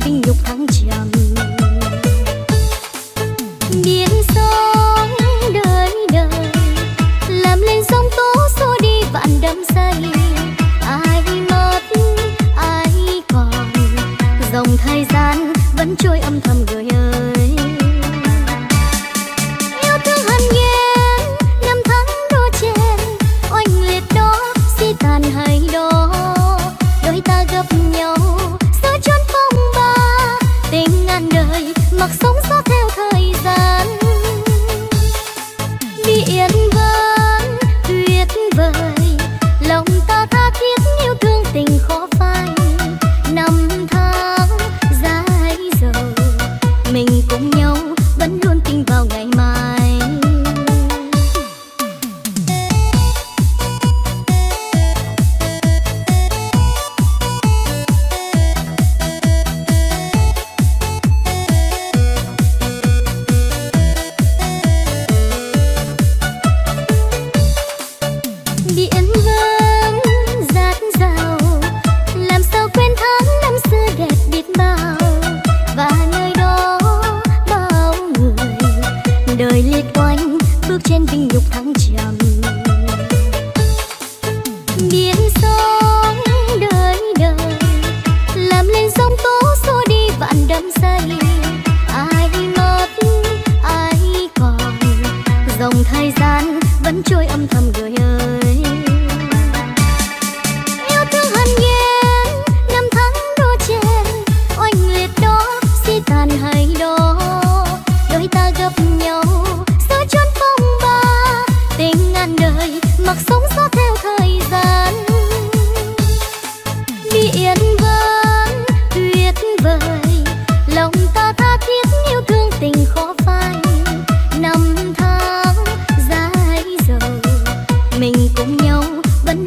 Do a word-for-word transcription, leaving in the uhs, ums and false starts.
trong tình dục thăng trầm. Biến sóng đời đời làm lên sóng tố xô đi vạn đắm say. Ai mất ai còn, dòng thời gian vẫn trôi âm thầm người ơi. Yêu thương hằn nhiên năm tháng đua chen, oanh liệt đó si tàn hay đó. Đôi ta gặp nhau giữa chốn phong ba, tình ngàn đời mặc sống gió theo thời gian. Đi yên vân tuyệt vời, lòng ta tha thiết yêu thương tình khó phai. Năm tháng dài dầu mình cùng nhau vẫn luôn tin vào ngày mai. Cùng nhau vẫn